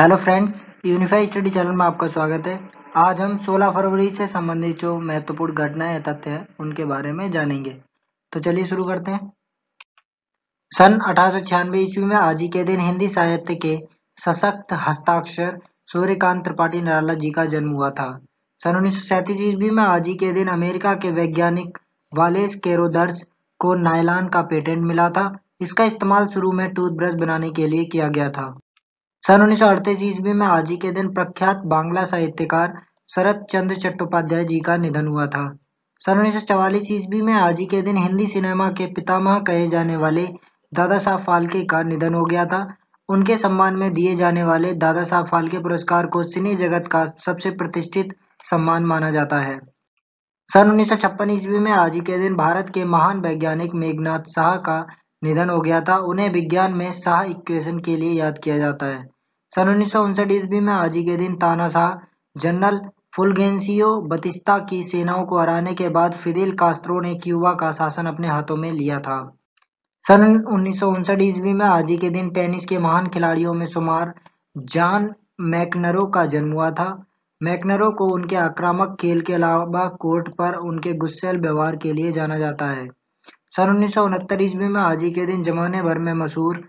Hello friends, Unify study channel में आपका स्वागत है। आज हम 16 फरवरी से संबंधित जो महत्वपूर्ण घटनाएं तथ्य हैं उनके बारे में जानेंगे। तो चलिए शुरू करते हैं। सन 1896 ईस्वी में आज ही के दिन हिंदी साहित्य के सशक्त हस्ताक्षर सूर्यकांत त्रिपाठी निराला जी का जन्म हुआ था। सन 1937 ईस्वी में आज ही के दिन अमेरिका के वैज्ञानिक वालेस कैरोदर्स को नायलॉन का पेटेंट मिला था। इसका इस्तेमाल शुरू में टूथब्रश बनाने के लिए किया गया था। सन 1938 ईस्वी में आज ही के दिन प्रख्यात बांग्ला साहित्यकार शरद चंद्र चट्टोपाध्याय जी का निधन हुआ था। सन 1944 ईस्वी में आज ही के दिन हिंदी सिनेमा के पितामह कहे जाने वाले दादा साहब फाल्के का निधन हो गया था। उनके सम्मान में दिए जाने वाले दादा साहब फाल्के पुरस्कार को सिने जगत का सबसे प्रतिष्ठित सम्मान माना जाता है। सन 1956 ईस्वी में आज ही के दिन भारत के महान वैज्ञानिक मेघनाद शाह का निधन हो गया था। उन्हें विज्ञान में शाह इक्वेशन के लिए याद किया जाता है। सन 1959 ईस्वी में आज ही के दिन तानाशाह जनरल फुलगेंसियो बतिस्ता की सेनाओं को हराने के बाद फिदेल कास्त्रो ने क्यूबा का शासन अपने हाथों में लिया था। सन 1959 ईस्वी में आज ही के दिन टेनिस के महान खिलाड़ियों में शुमार जॉन मैकनरो का जन्म हुआ था। मैकनरो को उनके आक्रामक खेल के अलावा कोर्ट पर उनके गुस्सैल व्यवहार के लिए जाना जाता है। सन 1969 ईस्वी में आज ही के दिन जमाने भर में मशहूर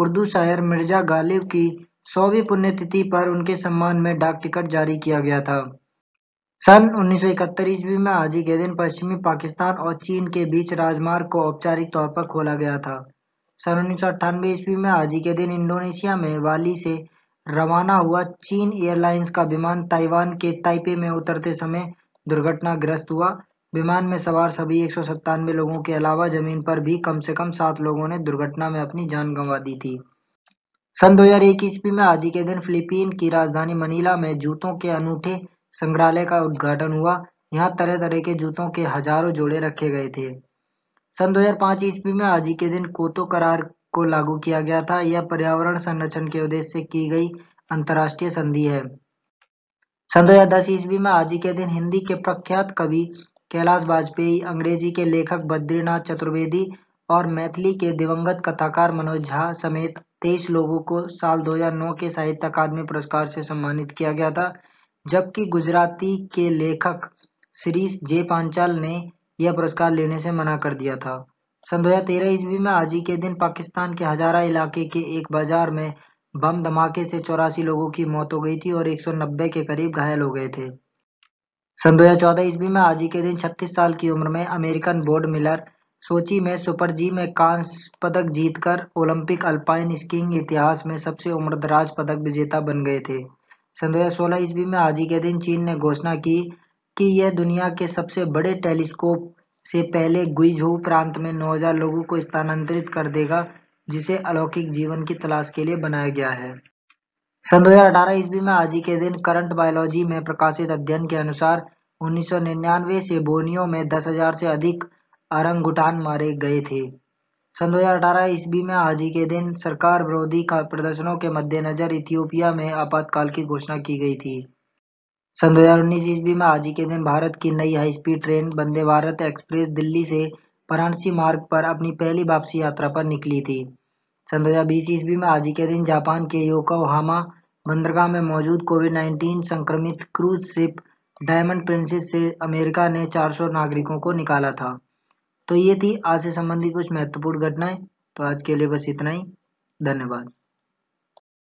उर्दू शायर मिर्जा गालिब की 100वीं पुण्यतिथि पर उनके सम्मान में डाक टिकट जारी किया गया था। सन 1971 ईस्वी में आज ही के दिन पश्चिमी पाकिस्तान और चीन के बीच राजमार्ग को औपचारिक तौर पर खोला गया था। सन 1998 ईस्वी में आज ही के दिन इंडोनेशिया में वाली से रवाना हुआ चीन एयरलाइंस का विमान ताइवान के ताइपे में उतरते समय दुर्घटनाग्रस्त हुआ। विमान में सवार सभी 197 लोगों के अलावा जमीन पर भी कम से कम 7 लोगों ने दुर्घटना में अपनी जान गंवा दी थी। सन 2001 ईस्वी में आज ही के दिन फिलीपीन की राजधानी मनीला में जूतों के अनूठे संग्रहालय का उद्घाटन हुआ। यहाँ तरह तरह के जूतों के हजारों जोड़े रखे गए थे। सन 2005 ईस्वी में आज ही के दिन कोतो करार को लागू किया गया था। यह पर्यावरण संरक्षण के उद्देश्य से की गई अंतर्राष्ट्रीय संधि है। सन 2010 ईस्वी में आज ही के दिन हिंदी के प्रख्यात कवि कैलाश वाजपेयी, अंग्रेजी के लेखक बद्रीनाथ चतुर्वेदी और मैथिली के दिवंगत कथाकार मनोज झा समेत 23 लोगों को साल 2009 के साहित्य अकादमी पुरस्कार से सम्मानित किया गया था। जबकि गुजराती के लेखक श्रीश जे पांचाल ने यह पुरस्कार लेने से मना कर दिया था। सन 2013 ईस्वी में आज ही के दिन पाकिस्तान के हजारा इलाके के एक बाजार में बम धमाके से 84 लोगों की मौत हो गई थी और 190 के करीब घायल हो गए थे। सन 2014 ईस्वी में आज ही के दिन 36 साल की उम्र में अमेरिकन बोड मिलर सोची में सुपर जी में कांस्य पदक जीतकर ओलंपिक अल्पाइन स्कीइंग इतिहास में सबसे उम्रदराज पदक विजेता बन गए थे। सन 2016 ईस्वी में आज ही के दिन चीन ने घोषणा की कि यह दुनिया के सबसे बड़े टेलीस्कोप से पहले गुइझोउ प्रांत में 9000 लोगों को स्थानांतरित कर देगा, जिसे अलौकिक जीवन की तलाश के लिए बनाया गया है। सन 2018 ईस्वी में आज ही के दिन करंट बायोलॉजी में प्रकाशित अध्ययन के अनुसार 1999 से बोर्नियो में 10,000 से अधिक आरंगुटान मारे गए थे। सन 2018 ईस्वी में आज ही के दिन सरकार विरोधी का प्रदर्शनों के मद्देनजर इथियोपिया में आपातकाल की घोषणा की गई थी। सन 2019 ईस्वी में आज ही के दिन भारत की नई high speed train Vande Bharat express Delhi से वाराणसी मार्ग पर अपनी पहली वापसी यात्रा पर निकली थी। सन 2020 ईस्वी में आज ही के दिन जापान के योकोहामा बंदरगाह में मौजूद कोविड-19 संक्रमित क्रूज शिप डायमंड प्रिंसेस से अमेरिका ने 400 नागरिकों को निकाला था। तो ये थी आज से संबंधित कुछ महत्वपूर्ण घटनाएं। तो आज के लिए बस इतना ही। धन्यवाद।